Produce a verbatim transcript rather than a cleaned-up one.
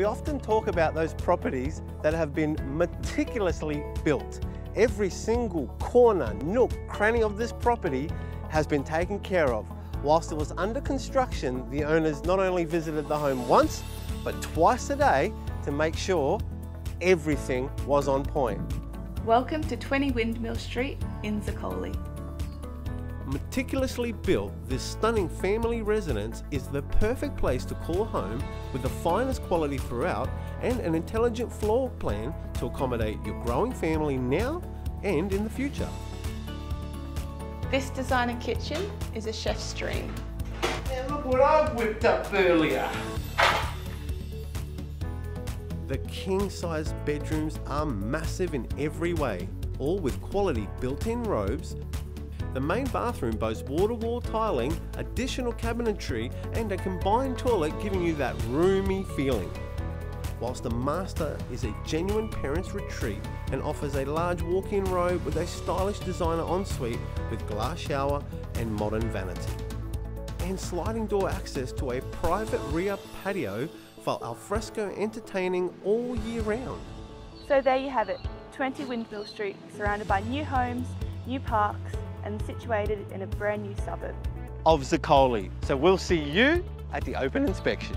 We often talk about those properties that have been meticulously built. Every single corner, nook, cranny of this property has been taken care of. Whilst it was under construction, the owners not only visited the home once, but twice a day to make sure everything was on point. Welcome to twenty Windmill Street in Zuccoli. Meticulously built, this stunning family residence is the perfect place to call home, with the finest quality throughout and an intelligent floor plan to accommodate your growing family now and in the future. This designer kitchen is a chef's dream. And look what I've whipped up earlier. The king-size bedrooms are massive in every way, all with quality built-in robes. The main bathroom boasts wall-to-wall tiling, additional cabinetry and a combined toilet, giving you that roomy feeling. Whilst the master is a genuine parents' retreat and offers a large walk-in robe with a stylish designer ensuite with glass shower and modern vanity. And sliding door access to a private rear patio for alfresco entertaining all year round. So there you have it, twenty Windmill Street, surrounded by new homes, new parks, and situated in a brand new suburb of Zuccoli. So we'll see you at the open inspection.